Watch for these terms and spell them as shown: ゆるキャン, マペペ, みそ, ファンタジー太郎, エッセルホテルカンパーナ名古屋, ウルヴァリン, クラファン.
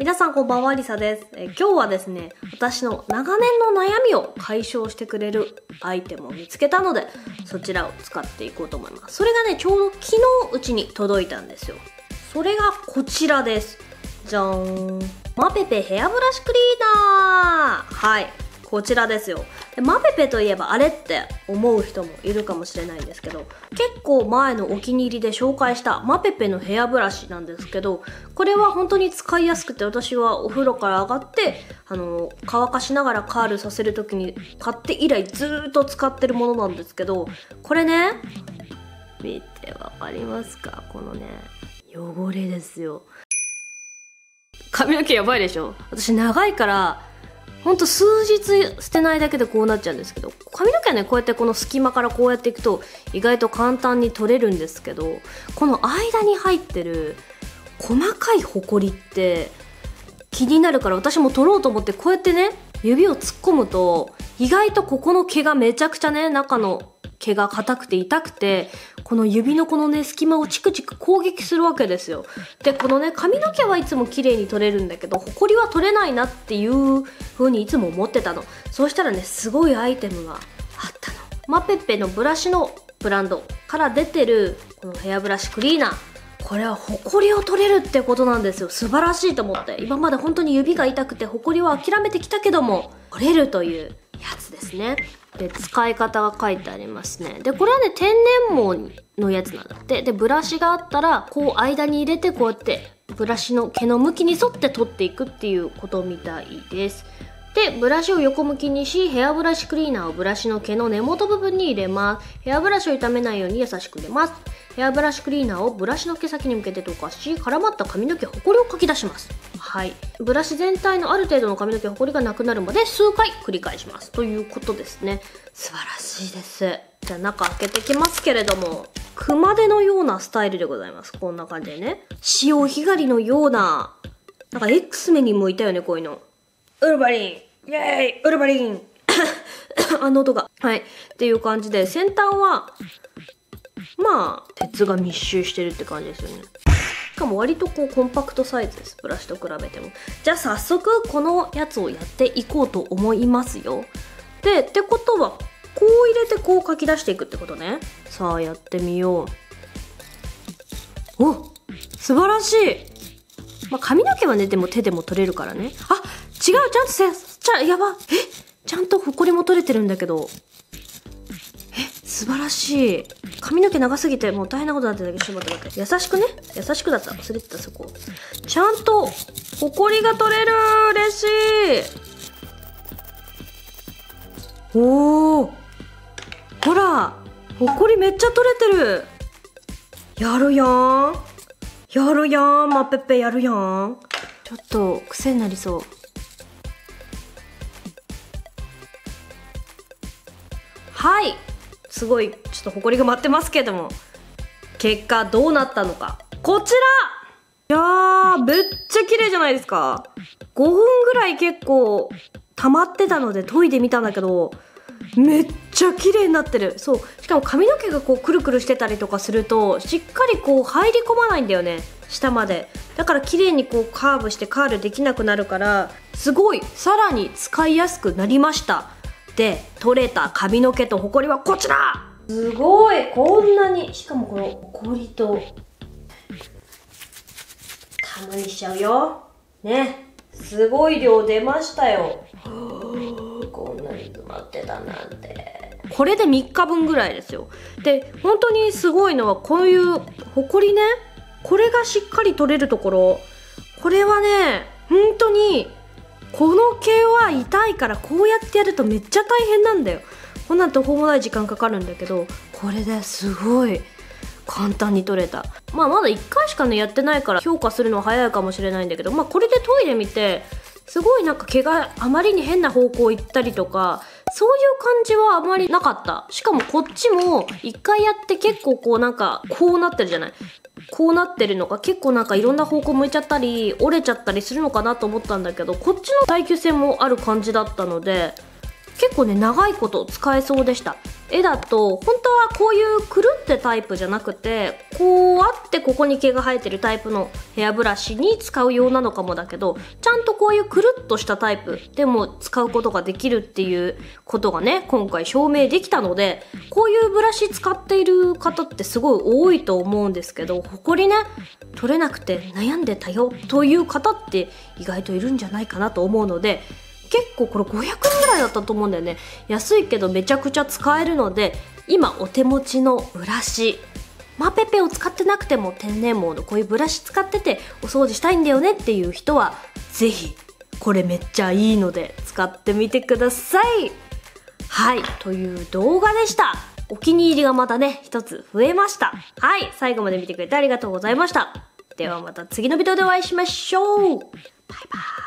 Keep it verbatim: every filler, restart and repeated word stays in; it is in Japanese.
皆さんこんばんは、りさです。え今日はですね、私の長年の悩みを解消してくれるアイテムを見つけたので、そちらを使っていこうと思います。それがね、ちょうど昨日うちに届いたんですよ。それがこちらです。じゃーん、マペペヘアブラシクリーナー。はい、こちらですよ。でマペペといえばあれって思う人もいるかもしれないんですけど、結構前のお気に入りで紹介したマペペのヘアブラシなんですけど、これは本当に使いやすくて、私はお風呂から上がってあの乾かしながらカールさせる時に買って以来ずーっと使ってるものなんですけど、これね、見てわかりますか？このね、汚れですよ。髪の毛やばいでしょ？私長いからほんと数日捨てないだけでこうなっちゃうんですけど、髪の毛はね、こうやってこの隙間からこうやっていくと意外と簡単に取れるんですけど、この間に入ってる細かいホコリって気になるから、私も取ろうと思ってこうやってね、指を突っ込むと意外とここの毛がめちゃくちゃね、中の毛が硬くて痛くて、この指のこのね、隙間をチクチク攻撃するわけですよ。で、このね、髪の毛はいつも綺麗に取れるんだけど、ホコリは取れないなっていう風にいつも思ってたの。そうしたらね、すごいアイテムがあったの。マペペのブラシのブランドから出てるこのヘアブラシクリーナー。これはホコリを取れるってことなんですよ。素晴らしいと思って。今まで本当に指が痛くてホコリは諦めてきたけども、取れるというやつですね。で、使い方が書いてありますね。で、これはね、天然毛のやつなんだって。で、ブラシがあったらこう間に入れて、こうやってブラシの毛の向きに沿って取っていくっていうことみたいです。で、ブラシを横向きにし、ヘアブラシクリーナーをブラシの毛の根元部分に入れます。ヘアブラシを傷めないように優しく入れます。ヘアブラシクリーナーをブラシの毛先に向けて溶かし、絡まった髪の毛ホコリをかき出します。はい。ブラシ全体のある程度の髪の毛ホコリがなくなるまで数回繰り返します。ということですね。素晴らしいです。じゃあ中開けてきますけれども、熊手のようなスタイルでございます。こんな感じでね。潮干狩りのような、なんか X メンに向いたよね、こういうの。ウルヴァリンイェーイウルヴァリンあの音が。はい。っていう感じで、先端は、まあ、鉄が密集してるって感じですよね。しかも割とこうコンパクトサイズです。ブラシと比べても。じゃあ早速、このやつをやっていこうと思いますよ。で、ってことは、こう入れてこう書き出していくってことね。さあ、やってみよう。お、素晴らしい。まあ、髪の毛はね、でも手でも取れるからね。あ、違う、ちゃんとせ、ちゃ、やば、え、ちゃんとホコリも取れてるんだけど。え、素晴らしい。髪の毛長すぎて、もう大変なことになってるんだけど、ちょっと待って待って。優しくね。優しくだった。忘れてた、そこ。ちゃんと、ホコリが取れる。嬉しい。おー。ほら、ホコリめっちゃ取れてる。やるやん。やるやん。マペペやるやん。ちょっと、癖になりそう。はい、すごいちょっと埃が舞ってますけども、結果どうなったのか、こちら。いやー、めっちゃ綺麗じゃないですか。ごふんぐらい結構溜まってたので研いでみたんだけど、めっちゃ綺麗になってる。そう、しかも髪の毛がこうくるくるしてたりとかすると、しっかりこう入り込まないんだよね、下まで。だから綺麗にこうカーブしてカールできなくなるから、すごいさらに使いやすくなりました。で、取れた髪の毛とホコリはこちら。すごい、こんなに。しかもこのホコリとたまにしちゃうよね。すごい量出ましたよ。こんなに詰まってたなんて。これでみっかぶんぐらいですよ。で、本当にすごいのはこういうホコリね、これがしっかり取れるところ。これはね、本当にこの毛は痛いから、こうやってやるとめっちゃ大変なんだよ。こんなん途方もない時間かかるんだけど、これですごい簡単に取れた。まあまだいっかいしかねやってないから評価するのは早いかもしれないんだけど、まあこれで研いでみて、すごいなんか毛があまりに変な方向行ったりとか、そういう感じはあまりなかった。しかもこっちもいっかいやって結構こうなんかこうなってるじゃない。こうなってるのが結構なんかいろんな方向向いちゃったり折れちゃったりするのかなと思ったんだけど、こっちの耐久性もある感じだったので、結構ね長いこと使えそうでした。絵だと本当はこういうくるってタイプじゃなくて、こうあってここに毛が生えてるタイプのヘアブラシに使う用なのかもだけど、ちゃんとこういうくるっとしたタイプでも使うことができるっていうことがね、今回証明できたので、こういうブラシ使っている方ってすごい多いと思うんですけど、ホコリね取れなくて悩んでたよという方って意外といるんじゃないかなと思うので、結構これごひゃくえんぐらいだったと思うんだよね。安いけどめちゃくちゃ使えるので、今お手持ちのブラシ、マペペを使ってなくても天然毛のこういうブラシ使っててお掃除したいんだよねっていう人は、ぜひこれめっちゃいいので使ってみてください。はい、という動画でした。お気に入りがまたね、一つ増えました。はい、最後まで見てくれてありがとうございました。ではまた次のビデオでお会いしましょう。バイバイ。